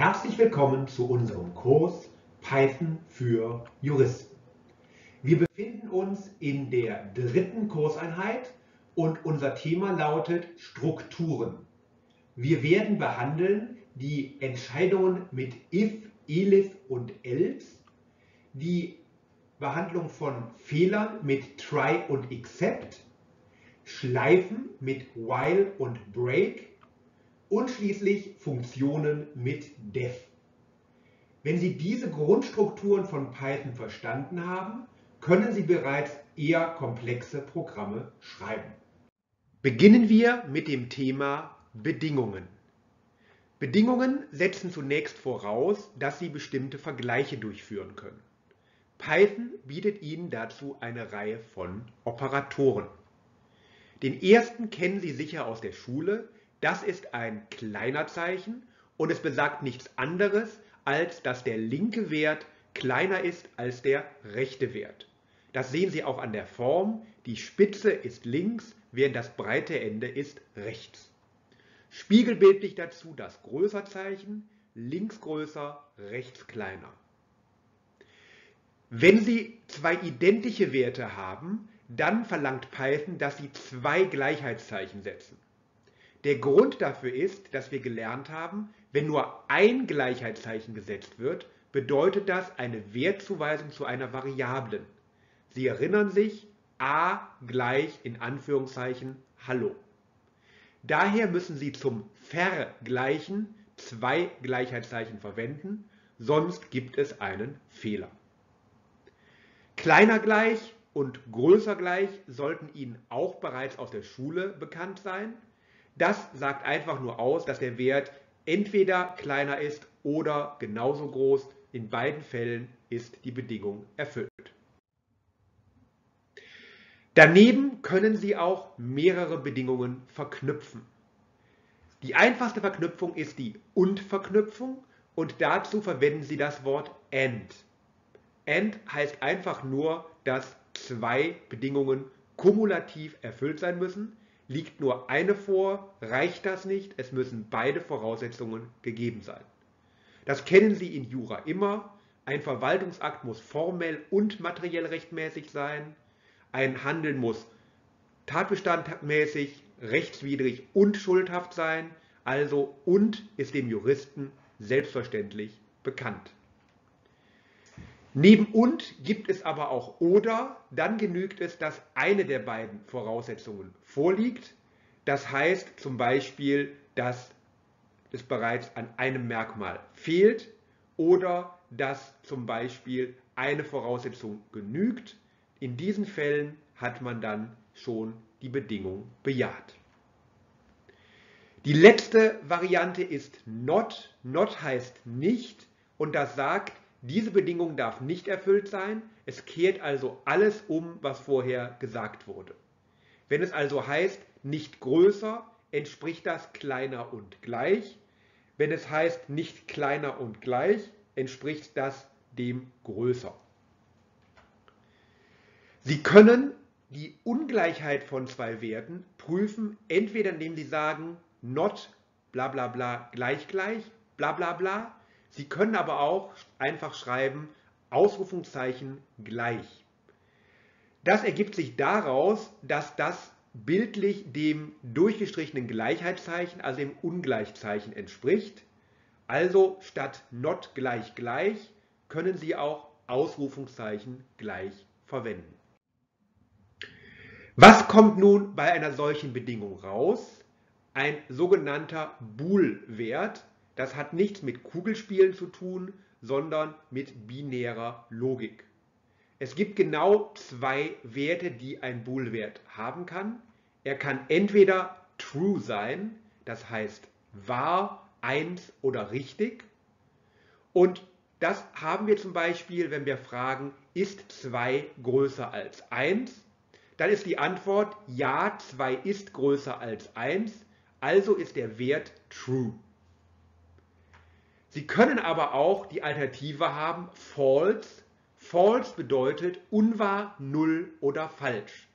Herzlich willkommen zu unserem Kurs Python für Juristen. Wir befinden uns in der dritten Kurseinheit und unser Thema lautet Strukturen. Wir werden behandeln die Entscheidungen mit if, elif und else, die Behandlung von Fehlern mit try und except, Schleifen mit while und break, und schließlich Funktionen mit def. Wenn Sie diese Grundstrukturen von Python verstanden haben, können Sie bereits eher komplexe Programme schreiben. Beginnen wir mit dem Thema Bedingungen. Bedingungen setzen zunächst voraus, dass Sie bestimmte Vergleiche durchführen können. Python bietet Ihnen dazu eine Reihe von Operatoren. Den ersten kennen Sie sicher aus der Schule. Das ist ein Kleinerzeichen und es besagt nichts anderes, als dass der linke Wert kleiner ist als der rechte Wert. Das sehen Sie auch an der Form. Die Spitze ist links, während das breite Ende ist rechts. Spiegelbildlich dazu das Größerzeichen, links größer, rechts kleiner. Wenn Sie zwei identische Werte haben, dann verlangt Python, dass Sie zwei Gleichheitszeichen setzen. Der Grund dafür ist, dass wir gelernt haben, wenn nur ein Gleichheitszeichen gesetzt wird, bedeutet das eine Wertzuweisung zu einer Variablen. Sie erinnern sich, a gleich in Anführungszeichen Hallo. Daher müssen Sie zum Vergleichen zwei Gleichheitszeichen verwenden, sonst gibt es einen Fehler. Kleiner gleich und größer gleich sollten Ihnen auch bereits aus der Schule bekannt sein. Das sagt einfach nur aus, dass der Wert entweder kleiner ist oder genauso groß. In beiden Fällen ist die Bedingung erfüllt. Daneben können Sie auch mehrere Bedingungen verknüpfen. Die einfachste Verknüpfung ist die Und-Verknüpfung und dazu verwenden Sie das Wort AND. AND heißt einfach nur, dass zwei Bedingungen kumulativ erfüllt sein müssen. Liegt nur eine vor, reicht das nicht, es müssen beide Voraussetzungen gegeben sein. Das kennen Sie in Jura immer. Ein Verwaltungsakt muss formell und materiell rechtmäßig sein. Ein Handeln muss tatbestandmäßig, rechtswidrig und schuldhaft sein. Also und ist dem Juristen selbstverständlich bekannt. Neben und gibt es aber auch oder, dann genügt es, dass eine der beiden Voraussetzungen vorliegt. Das heißt zum Beispiel, dass es bereits an einem Merkmal fehlt oder dass zum Beispiel eine Voraussetzung genügt. In diesen Fällen hat man dann schon die Bedingung bejaht. Die letzte Variante ist not. Not heißt nicht und das sagt, diese Bedingung darf nicht erfüllt sein, es kehrt also alles um, was vorher gesagt wurde. Wenn es also heißt, nicht größer, entspricht das kleiner und gleich. Wenn es heißt, nicht kleiner und gleich, entspricht das dem größer. Sie können die Ungleichheit von zwei Werten prüfen, entweder indem Sie sagen, not bla bla bla gleich gleich bla bla bla. Sie können aber auch einfach schreiben, Ausrufungszeichen gleich. Das ergibt sich daraus, dass das bildlich dem durchgestrichenen Gleichheitszeichen, also dem Ungleichzeichen entspricht. Also statt not gleich gleich können Sie auch Ausrufungszeichen gleich verwenden. Was kommt nun bei einer solchen Bedingung raus? Ein sogenannter Bool-Wert. Das hat nichts mit Kugelspielen zu tun, sondern mit binärer Logik. Es gibt genau zwei Werte, die ein Bool-Wert haben kann. Er kann entweder true sein, das heißt wahr, 1 oder richtig. Und das haben wir zum Beispiel, wenn wir fragen, ist 2 größer als 1? Dann ist die Antwort, ja, 2 ist größer als 1, also ist der Wert true. Sie können aber auch die Alternative haben, false. False bedeutet unwahr, null oder falsch.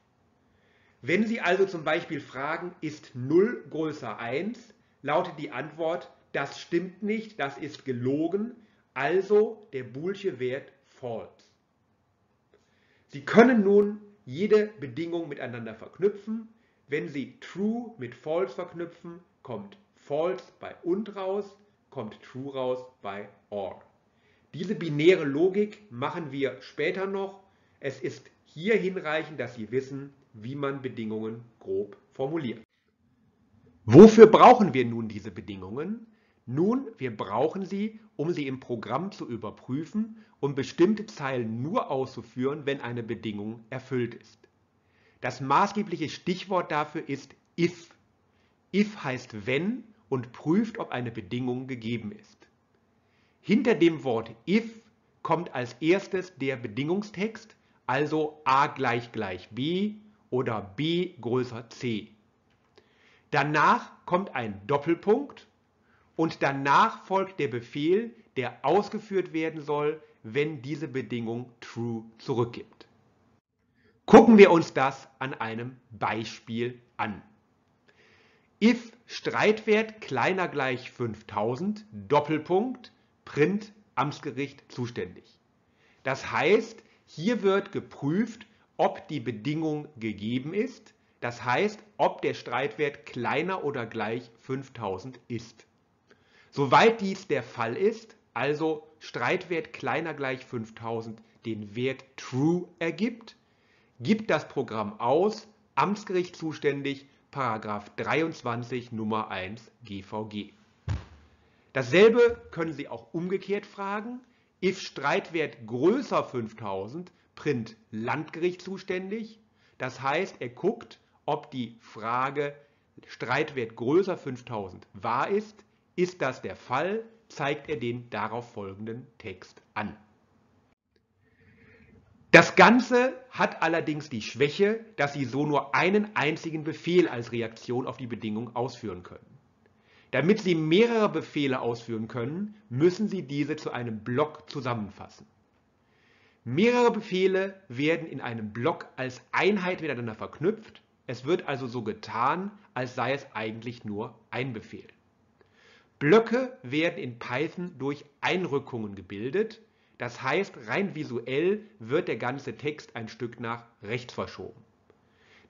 Wenn Sie also zum Beispiel fragen, ist 0 größer 1, lautet die Antwort, das stimmt nicht, das ist gelogen, also der boolsche Wert false. Sie können nun jede Bedingung miteinander verknüpfen. Wenn Sie true mit false verknüpfen, kommt false bei und raus, kommt true raus bei or. Diese binäre Logik machen wir später noch. Es ist hier hinreichend, dass Sie wissen, wie man Bedingungen grob formuliert. Wofür brauchen wir nun diese Bedingungen? Nun, wir brauchen sie, um sie im Programm zu überprüfen und bestimmte Zeilen nur auszuführen, wenn eine Bedingung erfüllt ist. Das maßgebliche Stichwort dafür ist if. If heißt wenn und prüft, ob eine Bedingung gegeben ist. Hinter dem Wort if kommt als erstes der Bedingungstext, also a gleich gleich b oder b größer c. Danach kommt ein Doppelpunkt und danach folgt der Befehl, der ausgeführt werden soll, wenn diese Bedingung true zurückgibt. Gucken wir uns das an einem Beispiel an. If Streitwert kleiner gleich 5000, Doppelpunkt, print Amtsgericht zuständig. Das heißt, hier wird geprüft, ob die Bedingung gegeben ist. Das heißt, ob der Streitwert kleiner oder gleich 5000 ist. Soweit dies der Fall ist, also Streitwert kleiner gleich 5000 den Wert true ergibt, gibt das Programm aus, Amtsgericht zuständig, § 23 Nummer 1 GVG. Dasselbe können Sie auch umgekehrt fragen. If Streitwert größer 5000, print Landgericht zuständig. Das heißt, er guckt, ob die Frage Streitwert größer 5000 wahr ist. Ist das der Fall, zeigt er den darauf folgenden Text an. Das Ganze hat allerdings die Schwäche, dass Sie so nur einen einzigen Befehl als Reaktion auf die Bedingung ausführen können. Damit Sie mehrere Befehle ausführen können, müssen Sie diese zu einem Block zusammenfassen. Mehrere Befehle werden in einem Block als Einheit miteinander verknüpft. Es wird also so getan, als sei es eigentlich nur ein Befehl. Blöcke werden in Python durch Einrückungen gebildet. Das heißt, rein visuell wird der ganze Text ein Stück nach rechts verschoben.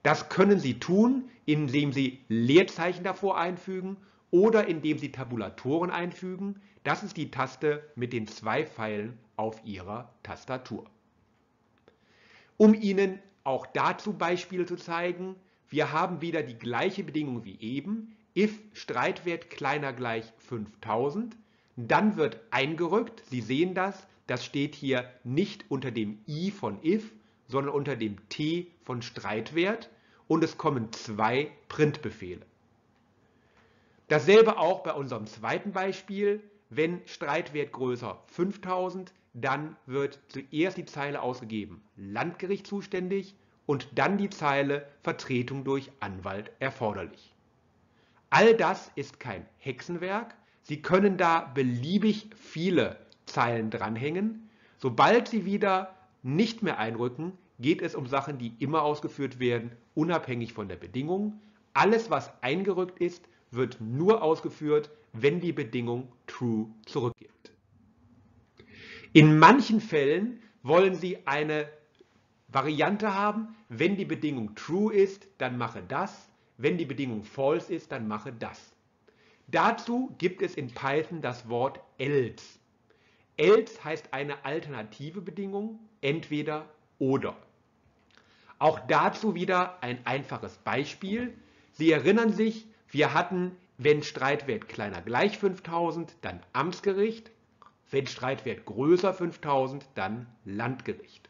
Das können Sie tun, indem Sie Leerzeichen davor einfügen oder indem Sie Tabulatoren einfügen. Das ist die Taste mit den zwei Pfeilen auf Ihrer Tastatur. Um Ihnen auch dazu Beispiele zu zeigen, wir haben wieder die gleiche Bedingung wie eben, if Streitwert kleiner gleich 5000, dann wird eingerückt, Sie sehen das, das steht hier nicht unter dem i von if, sondern unter dem t von Streitwert und es kommen zwei Printbefehle. Dasselbe auch bei unserem zweiten Beispiel. Wenn Streitwert größer 5000, dann wird zuerst die Zeile ausgegeben, Landgericht zuständig und dann die Zeile Vertretung durch Anwalt erforderlich. All das ist kein Hexenwerk. Sie können da beliebig viele Zeilen dranhängen. Sobald Sie wieder nicht mehr einrücken, geht es um Sachen, die immer ausgeführt werden, unabhängig von der Bedingung. Alles, was eingerückt ist, wird nur ausgeführt, wenn die Bedingung true zurückgibt. In manchen Fällen wollen Sie eine Variante haben, wenn die Bedingung true ist, dann mache das, wenn die Bedingung false ist, dann mache das. Dazu gibt es in Python das Wort else. Else heißt eine alternative Bedingung, entweder oder. Auch dazu wieder ein einfaches Beispiel. Sie erinnern sich, wir hatten, wenn Streitwert kleiner gleich 5000, dann Amtsgericht. Wenn Streitwert größer 5000, dann Landgericht.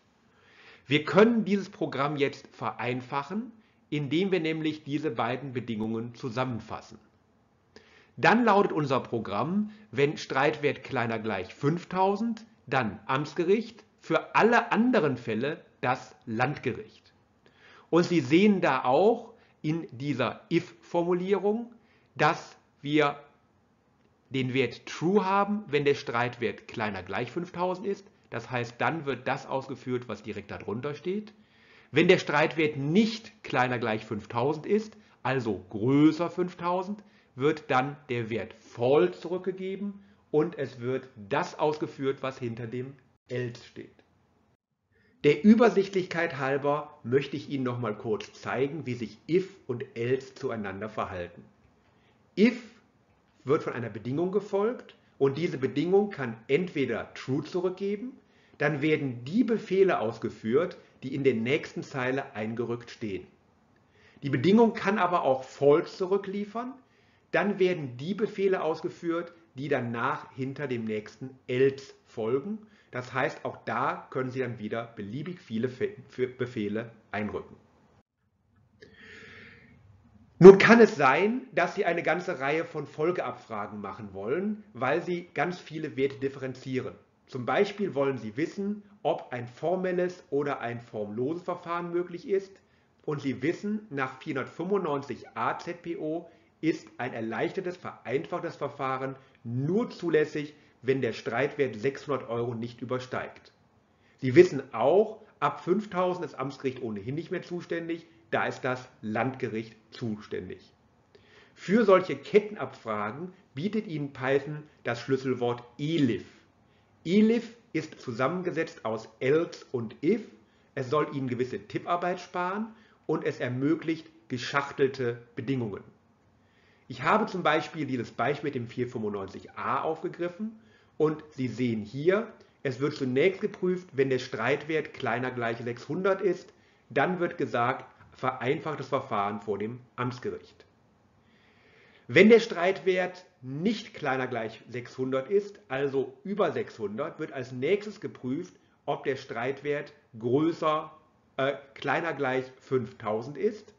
Wir können dieses Programm jetzt vereinfachen, indem wir nämlich diese beiden Bedingungen zusammenfassen. Dann lautet unser Programm, wenn Streitwert kleiner gleich 5000, dann Amtsgericht, für alle anderen Fälle das Landgericht. Und Sie sehen da auch in dieser if-Formulierung, dass wir den Wert true haben, wenn der Streitwert kleiner gleich 5000 ist. Das heißt, dann wird das ausgeführt, was direkt darunter steht. Wenn der Streitwert nicht kleiner gleich 5000 ist, also größer 5000, wird dann der Wert false zurückgegeben und es wird das ausgeführt, was hinter dem else steht. Der Übersichtlichkeit halber möchte ich Ihnen noch mal kurz zeigen, wie sich if und else zueinander verhalten. If wird von einer Bedingung gefolgt und diese Bedingung kann entweder true zurückgeben, dann werden die Befehle ausgeführt, die in der nächsten Zeile eingerückt stehen. Die Bedingung kann aber auch false zurückliefern, dann werden die Befehle ausgeführt, die danach hinter dem nächsten else folgen. Das heißt, auch da können Sie dann wieder beliebig viele Befehle einrücken. Nun kann es sein, dass Sie eine ganze Reihe von Folgeabfragen machen wollen, weil Sie ganz viele Werte differenzieren. Zum Beispiel wollen Sie wissen, ob ein formelles oder ein formloses Verfahren möglich ist. Und Sie wissen, nach 495a ZPO ist ein erleichtertes, vereinfachtes Verfahren nur zulässig, wenn der Streitwert 600 € nicht übersteigt. Sie wissen auch, ab 5.000 ist Amtsgericht ohnehin nicht mehr zuständig, da ist das Landgericht zuständig. Für solche Kettenabfragen bietet Ihnen Python das Schlüsselwort elif. Elif ist zusammengesetzt aus else und if. Es soll Ihnen gewisse Tipparbeit sparen und es ermöglicht geschachtelte Bedingungen. Ich habe zum Beispiel dieses Beispiel mit dem 495a aufgegriffen und Sie sehen hier, es wird zunächst geprüft, wenn der Streitwert kleiner gleich 600 ist, dann wird gesagt, vereinfachtes Verfahren vor dem Amtsgericht. Wenn der Streitwert nicht kleiner gleich 600 ist, also über 600, wird als nächstes geprüft, ob der Streitwert kleiner gleich 5000 ist.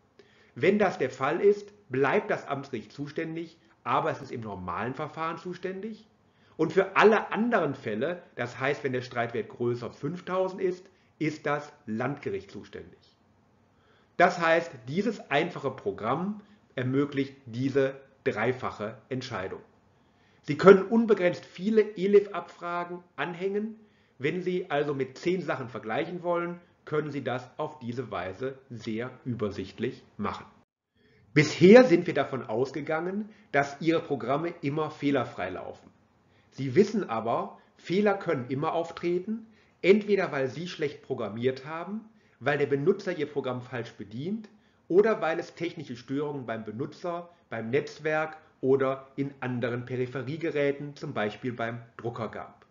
Wenn das der Fall ist, bleibt das Amtsgericht zuständig, aber es ist im normalen Verfahren zuständig. Und für alle anderen Fälle, das heißt, wenn der Streitwert größer 5000 ist, ist das Landgericht zuständig. Das heißt, dieses einfache Programm ermöglicht diese dreifache Entscheidung. Sie können unbegrenzt viele ELIF-Abfragen anhängen. Wenn Sie also mit 10 Sachen vergleichen wollen, können Sie das auf diese Weise sehr übersichtlich machen. Bisher sind wir davon ausgegangen, dass Ihre Programme immer fehlerfrei laufen. Sie wissen aber, Fehler können immer auftreten, entweder weil Sie schlecht programmiert haben, weil der Benutzer Ihr Programm falsch bedient oder weil es technische Störungen beim Benutzer, beim Netzwerk oder in anderen Peripheriegeräten, zum Beispiel beim Drucker gab.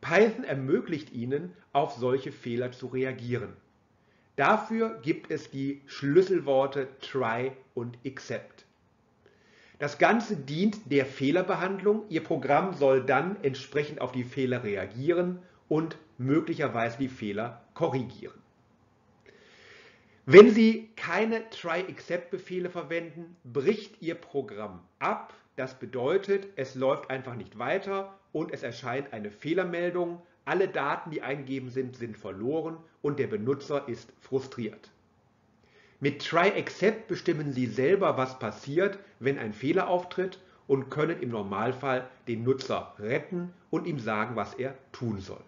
Python ermöglicht Ihnen, auf solche Fehler zu reagieren. Dafür gibt es die Schlüsselworte try und except. Das Ganze dient der Fehlerbehandlung. Ihr Programm soll dann entsprechend auf die Fehler reagieren und möglicherweise die Fehler korrigieren. Wenn Sie keine try-except-Befehle verwenden, bricht Ihr Programm ab. Das bedeutet, es läuft einfach nicht weiter und es erscheint eine Fehlermeldung. Alle Daten, die eingegeben sind, sind verloren und der Benutzer ist frustriert. Mit try-except bestimmen Sie selber, was passiert, wenn ein Fehler auftritt und können im Normalfall den Nutzer retten und ihm sagen, was er tun soll.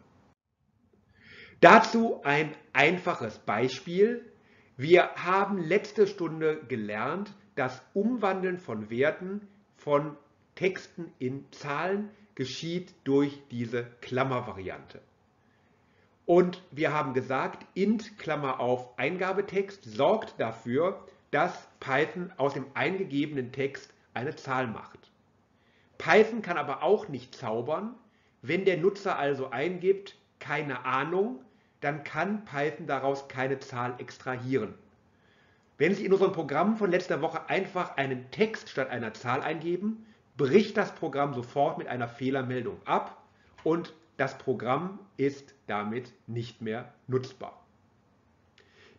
Dazu ein einfaches Beispiel. Wir haben letzte Stunde gelernt, dass Umwandeln von Werten von Texten in Zahlen geschieht durch diese Klammervariante. Und wir haben gesagt, int Klammer auf Eingabetext sorgt dafür, dass Python aus dem eingegebenen Text eine Zahl macht. Python kann aber auch nicht zaubern. Wenn der Nutzer also eingibt, keine Ahnung, dann kann Python daraus keine Zahl extrahieren. Wenn Sie in unserem Programm von letzter Woche einfach einen Text statt einer Zahl eingeben, bricht das Programm sofort mit einer Fehlermeldung ab und das Programm ist damit nicht mehr nutzbar.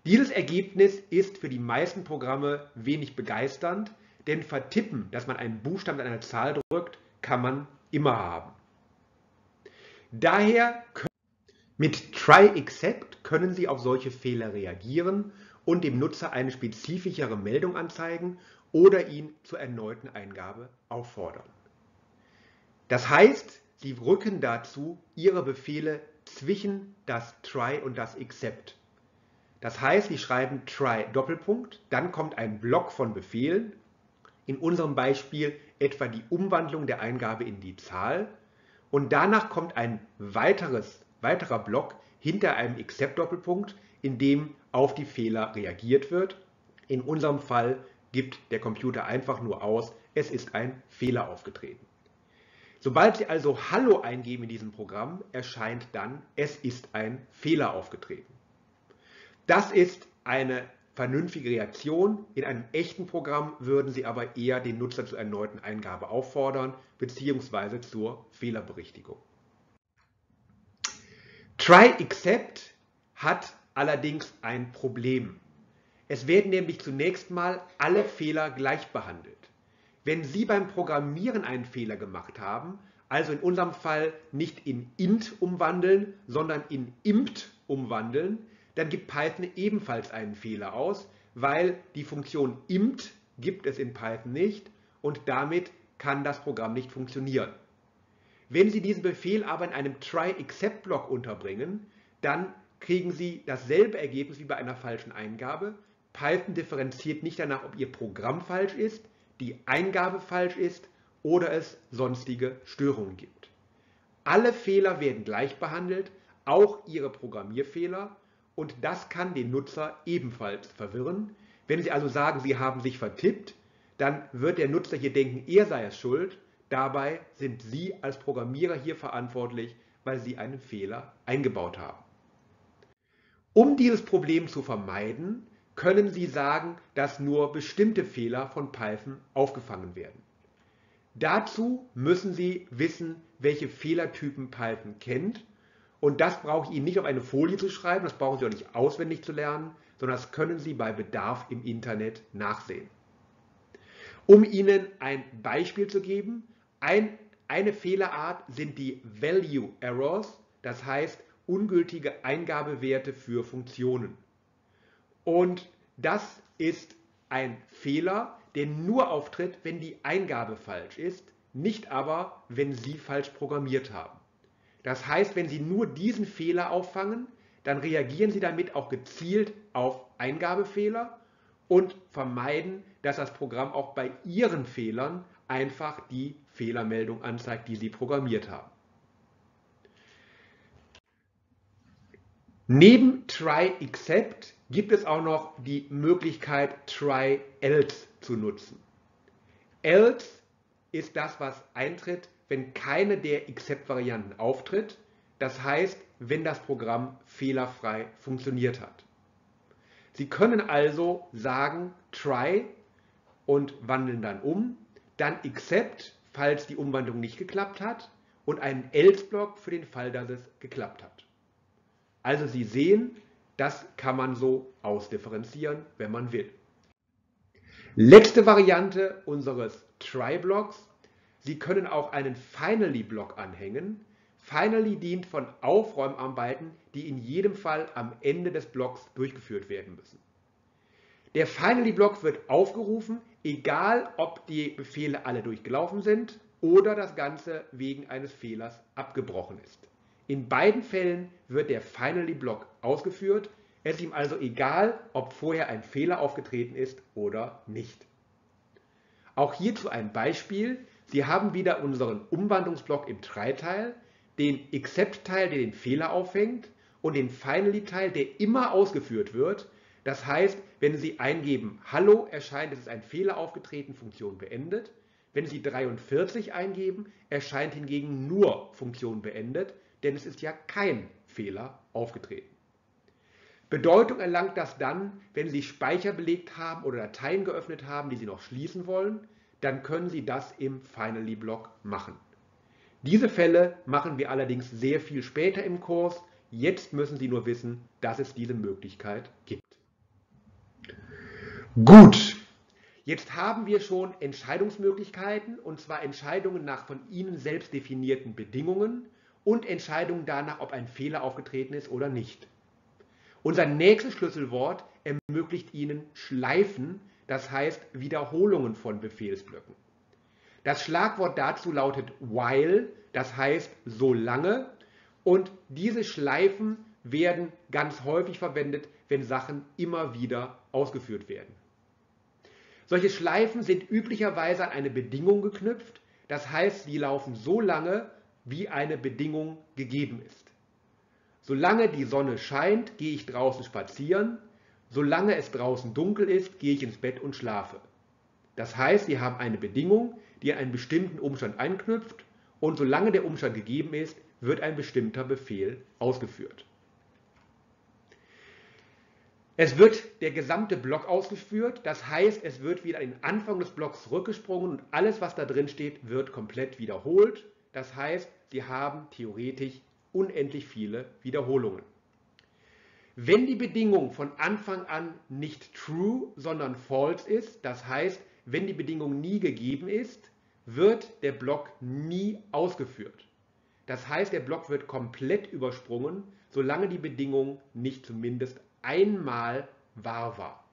Dieses Ergebnis ist für die meisten Programme wenig begeisternd, denn vertippen, dass man einen Buchstaben mit einer Zahl drückt, kann man immer haben. Daher mit try-except können Sie auf solche Fehler reagieren und dem Nutzer eine spezifischere Meldung anzeigen oder ihn zur erneuten Eingabe auffordern. Das heißt, Sie rücken dazu Ihre Befehle zwischen das try und das except. Das heißt, Sie schreiben try Doppelpunkt, dann kommt ein Block von Befehlen, in unserem Beispiel etwa die Umwandlung der Eingabe in die Zahl. Und danach kommt ein weiterer Block hinter einem Except-Doppelpunkt, in dem auf die Fehler reagiert wird. In unserem Fall gibt der Computer einfach nur aus, es ist ein Fehler aufgetreten. Sobald Sie also Hallo eingeben in diesem Programm, erscheint dann, es ist ein Fehler aufgetreten. Das ist eine vernünftige Reaktion. In einem echten Programm würden Sie aber eher den Nutzer zur erneuten Eingabe auffordern bzw. zur Fehlerberichtigung. Try Except hat allerdings ein Problem. Es werden nämlich zunächst mal alle Fehler gleich behandelt. Wenn Sie beim Programmieren einen Fehler gemacht haben, also in unserem Fall nicht in int umwandeln, sondern in impt umwandeln, dann gibt Python ebenfalls einen Fehler aus, weil die Funktion impt gibt es in Python nicht und damit kann das Programm nicht funktionieren. Wenn Sie diesen Befehl aber in einem Try-Except-Block unterbringen, dann kriegen Sie dasselbe Ergebnis wie bei einer falschen Eingabe. Python differenziert nicht danach, ob Ihr Programm falsch ist, die Eingabe falsch ist oder es sonstige Störungen gibt. Alle Fehler werden gleich behandelt, auch Ihre Programmierfehler, und das kann den Nutzer ebenfalls verwirren. Wenn Sie also sagen, Sie haben sich vertippt, dann wird der Nutzer hier denken, er sei es schuld. Dabei sind Sie als Programmierer hier verantwortlich, weil Sie einen Fehler eingebaut haben. Um dieses Problem zu vermeiden, können Sie sagen, dass nur bestimmte Fehler von Python aufgefangen werden. Dazu müssen Sie wissen, welche Fehlertypen Python kennt. Und das brauche ich Ihnen nicht auf eine Folie zu schreiben, das brauchen Sie auch nicht auswendig zu lernen, sondern das können Sie bei Bedarf im Internet nachsehen. Um Ihnen ein Beispiel zu geben, eine Fehlerart sind die Value Errors, das heißt ungültige Eingabewerte für Funktionen. Und das ist ein Fehler, der nur auftritt, wenn die Eingabe falsch ist, nicht aber, wenn Sie falsch programmiert haben. Das heißt, wenn Sie nur diesen Fehler auffangen, dann reagieren Sie damit auch gezielt auf Eingabefehler und vermeiden, dass das Programm auch bei Ihren Fehlern einfach die Fehlermeldung anzeigt, die Sie programmiert haben. Neben Try Except gibt es auch noch die Möglichkeit, Try Else zu nutzen. Else ist das, was eintritt, wenn keine der Except-Varianten auftritt. Das heißt, wenn das Programm fehlerfrei funktioniert hat. Sie können also sagen Try und wandeln dann um, dann Except, falls die Umwandlung nicht geklappt hat und einen Else-Block für den Fall, dass es geklappt hat. Also Sie sehen, das kann man so ausdifferenzieren, wenn man will. Letzte Variante unseres Try-Blocks. Sie können auch einen Finally-Block anhängen. Finally dient von Aufräumarbeiten, die in jedem Fall am Ende des Blocks durchgeführt werden müssen. Der Finally-Block wird aufgerufen, egal ob die Befehle alle durchgelaufen sind oder das Ganze wegen eines Fehlers abgebrochen ist. In beiden Fällen wird der Finally-Block ausgeführt. Es ist ihm also egal, ob vorher ein Fehler aufgetreten ist oder nicht. Auch hierzu ein Beispiel. Sie haben wieder unseren Umwandlungsblock im Try-Teil, den Except-Teil, der den Fehler auffängt, und den Finally-Teil, der immer ausgeführt wird. Das heißt, wenn Sie eingeben, Hallo, erscheint, es ist ein Fehler aufgetreten, Funktion beendet. Wenn Sie 43 eingeben, erscheint hingegen nur Funktion beendet. Denn es ist ja kein Fehler aufgetreten. Bedeutung erlangt das dann, wenn Sie Speicher belegt haben oder Dateien geöffnet haben, die Sie noch schließen wollen, dann können Sie das im Finally-Block machen. Diese Fälle machen wir allerdings sehr viel später im Kurs. Jetzt müssen Sie nur wissen, dass es diese Möglichkeit gibt. Gut, jetzt haben wir schon Entscheidungsmöglichkeiten, und zwar Entscheidungen nach von Ihnen selbst definierten Bedingungen und Entscheidungen danach, ob ein Fehler aufgetreten ist oder nicht. Unser nächstes Schlüsselwort ermöglicht Ihnen Schleifen, das heißt Wiederholungen von Befehlsblöcken. Das Schlagwort dazu lautet while, das heißt solange, und diese Schleifen werden ganz häufig verwendet, wenn Sachen immer wieder ausgeführt werden. Solche Schleifen sind üblicherweise an eine Bedingung geknüpft, das heißt, sie laufen so lange, wie eine Bedingung gegeben ist. Solange die Sonne scheint, gehe ich draußen spazieren, solange es draußen dunkel ist, gehe ich ins Bett und schlafe. Das heißt, sie haben eine Bedingung, die an einen bestimmten Umstand anknüpft, und solange der Umstand gegeben ist, wird ein bestimmter Befehl ausgeführt. Es wird der gesamte Block ausgeführt, das heißt, es wird wieder an den Anfang des Blocks zurückgesprungen und alles, was da drin steht, wird komplett wiederholt. Das heißt, Sie haben theoretisch unendlich viele Wiederholungen. Wenn die Bedingung von Anfang an nicht true, sondern false ist, das heißt, wenn die Bedingung nie gegeben ist, wird der Block nie ausgeführt. Das heißt, der Block wird komplett übersprungen, solange die Bedingung nicht zumindest einmal wahr war.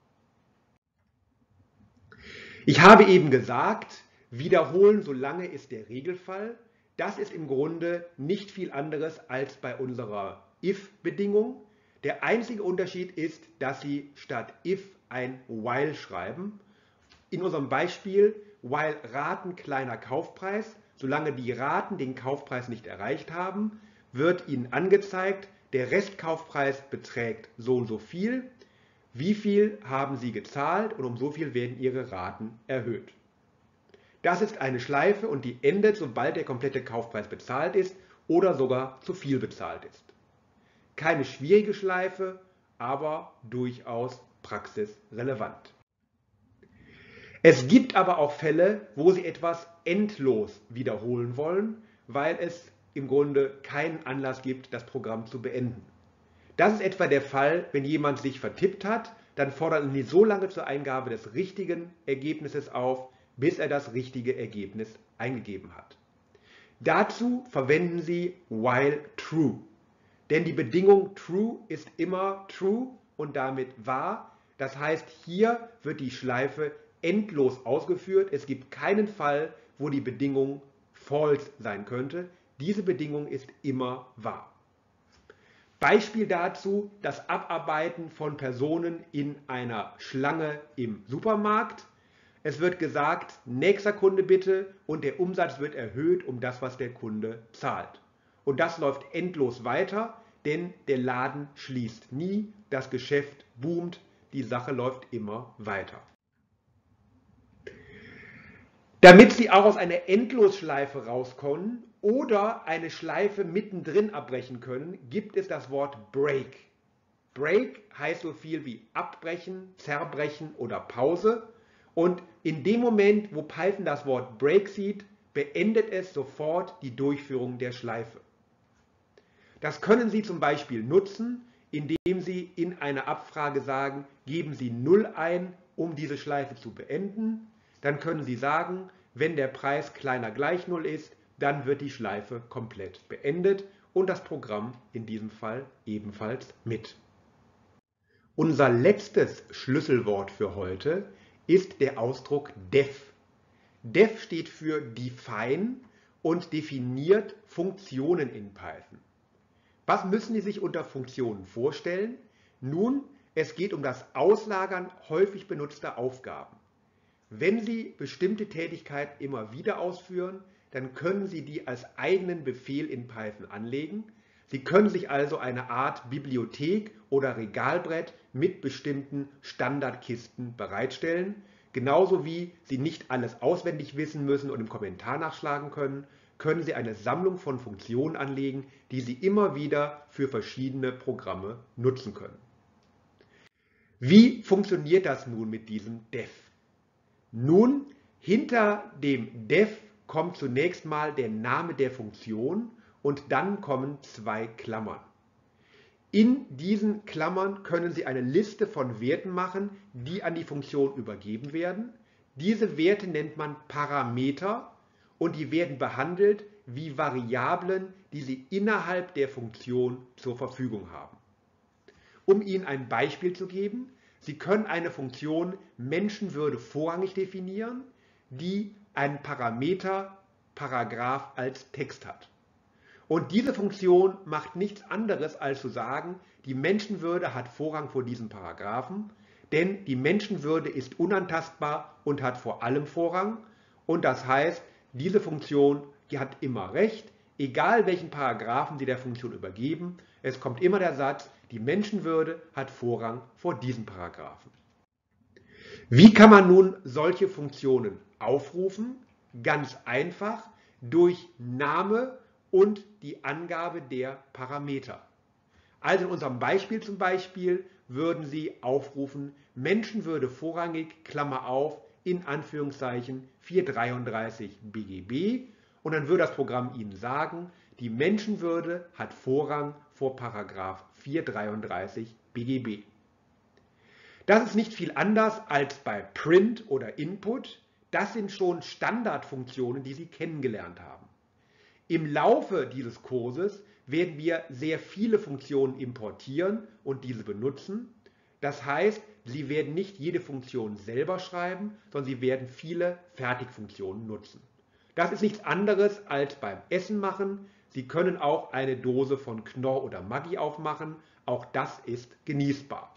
Ich habe eben gesagt, wiederholen solange ist der Regelfall. Das ist im Grunde nicht viel anderes als bei unserer if-Bedingung. Der einzige Unterschied ist, dass Sie statt if ein while schreiben. In unserem Beispiel while Raten kleiner Kaufpreis. Solange die Raten den Kaufpreis nicht erreicht haben, wird Ihnen angezeigt, der Restkaufpreis beträgt so und so viel. Wie viel haben Sie gezahlt und um so viel werden Ihre Raten erhöht. Das ist eine Schleife und die endet, sobald der komplette Kaufpreis bezahlt ist oder sogar zu viel bezahlt ist. Keine schwierige Schleife, aber durchaus praxisrelevant. Es gibt aber auch Fälle, wo Sie etwas endlos wiederholen wollen, weil es im Grunde keinen Anlass gibt, das Programm zu beenden. Das ist etwa der Fall, wenn jemand sich vertippt hat, dann fordern Sie so lange zur Eingabe des richtigen Ergebnisses auf, bis er das richtige Ergebnis eingegeben hat. Dazu verwenden Sie while true, denn die Bedingung true ist immer true und damit wahr. Das heißt, hier wird die Schleife endlos ausgeführt. Es gibt keinen Fall, wo die Bedingung false sein könnte. Diese Bedingung ist immer wahr. Beispiel dazu das Abarbeiten von Personen in einer Schlange im Supermarkt. Es wird gesagt, nächster Kunde bitte, und der Umsatz wird erhöht um das, was der Kunde zahlt. Und das läuft endlos weiter, denn der Laden schließt nie, das Geschäft boomt, die Sache läuft immer weiter. Damit Sie auch aus einer Endlosschleife rauskommen oder eine Schleife mittendrin abbrechen können, gibt es das Wort break. Break heißt so viel wie abbrechen, zerbrechen oder Pause. Und in dem Moment, wo Python das Wort break sieht, beendet es sofort die Durchführung der Schleife. Das können Sie zum Beispiel nutzen, indem Sie in einer Abfrage sagen, geben Sie 0 ein, um diese Schleife zu beenden. Dann können Sie sagen, wenn der Preis kleiner gleich 0 ist, dann wird die Schleife komplett beendet und das Programm in diesem Fall ebenfalls mit. Unser letztes Schlüsselwort für heute ist der Ausdruck def. Def steht für define und definiert Funktionen in Python. Was müssen Sie sich unter Funktionen vorstellen? Nun, es geht um das Auslagern häufig benutzter Aufgaben. Wenn Sie bestimmte Tätigkeiten immer wieder ausführen, dann können Sie die als eigenen Befehl in Python anlegen. Sie können sich also eine Art Bibliothek oder Regalbrett mit bestimmten Standardkisten bereitstellen. Genauso wie Sie nicht alles auswendig wissen müssen und im Kommentar nachschlagen können, können Sie eine Sammlung von Funktionen anlegen, die Sie immer wieder für verschiedene Programme nutzen können. Wie funktioniert das nun mit diesem def? Nun, hinter dem def kommt zunächst mal der Name der Funktion und dann kommen 2 Klammern. In diesen Klammern können Sie eine Liste von Werten machen, die an die Funktion übergeben werden. Diese Werte nennt man Parameter und die werden behandelt wie Variablen, die Sie innerhalb der Funktion zur Verfügung haben. Um Ihnen ein Beispiel zu geben, Sie können eine Funktion Menschenwürde vorrangig definieren, die einen Parameter Paragraph als Text hat. Und diese Funktion macht nichts anderes, als zu sagen, die Menschenwürde hat Vorrang vor diesem Paragraphen. Denn die Menschenwürde ist unantastbar und hat vor allem Vorrang. Und das heißt, diese Funktion, die hat immer recht, egal welchen Paragraphen Sie der Funktion übergeben. Es kommt immer der Satz, die Menschenwürde hat Vorrang vor diesem Paragraphen. Wie kann man nun solche Funktionen aufrufen? Ganz einfach durch Name und die Angabe der Parameter. Also in unserem Beispiel zum Beispiel würden Sie aufrufen, Menschenwürde vorrangig, Klammer auf, in Anführungszeichen 433 BGB. Und dann würde das Programm Ihnen sagen, die Menschenwürde hat Vorrang vor Paragraph 433 BGB. Das ist nicht viel anders als bei Print oder Input. Das sind schon Standardfunktionen, die Sie kennengelernt haben. Im Laufe dieses Kurses werden wir sehr viele Funktionen importieren und diese benutzen. Das heißt, Sie werden nicht jede Funktion selber schreiben, sondern Sie werden viele Fertigfunktionen nutzen. Das ist nichts anderes als beim Essen machen. Sie können auch eine Dose von Knorr oder Maggi aufmachen. Auch das ist genießbar.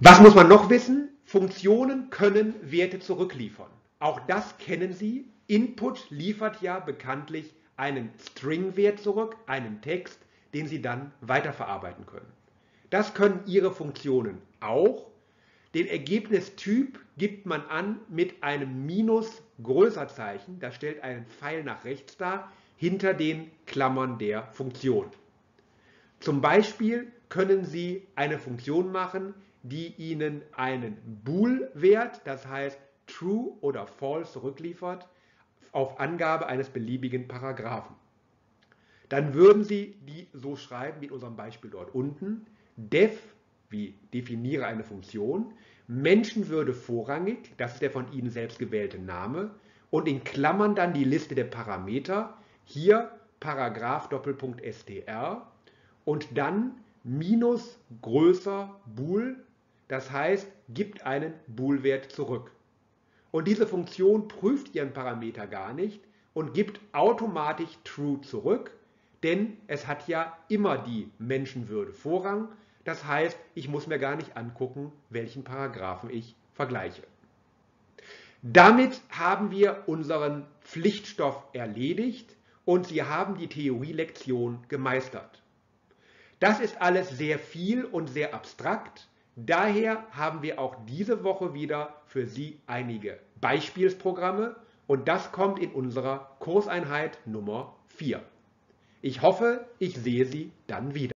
Was muss man noch wissen? Funktionen können Werte zurückliefern. Auch das kennen Sie. Input liefert ja bekanntlich einen String-Wert zurück, einen Text, den Sie dann weiterverarbeiten können. Das können Ihre Funktionen auch. Den Ergebnistyp gibt man an mit einem Minus-Größerzeichen, das stellt einen Pfeil nach rechts dar, hinter den Klammern der Funktion. Zum Beispiel können Sie eine Funktion machen, die Ihnen einen Bool-Wert, das heißt True oder False, zurückliefert, auf Angabe eines beliebigen Paragraphen. Dann würden Sie die so schreiben wie in unserem Beispiel dort unten. Def, wie definiere eine Funktion, Menschenwürde vorrangig, das ist der von Ihnen selbst gewählte Name, und in Klammern dann die Liste der Parameter, hier Paragraph Doppelpunkt STR, und dann minus größer bool, das heißt, gibt einen Bool-Wert zurück. Und diese Funktion prüft ihren Parameter gar nicht und gibt automatisch True zurück, denn es hat ja immer die Menschenwürde Vorrang. Das heißt, ich muss mir gar nicht angucken, welchen Paragraphen ich vergleiche. Damit haben wir unseren Pflichtstoff erledigt und Sie haben die Theorielektion gemeistert. Das ist alles sehr viel und sehr abstrakt. Daher haben wir auch diese Woche wieder für Sie einige Beispielsprogramme und das kommt in unserer Kurseinheit Nummer 4. Ich hoffe, ich sehe Sie dann wieder.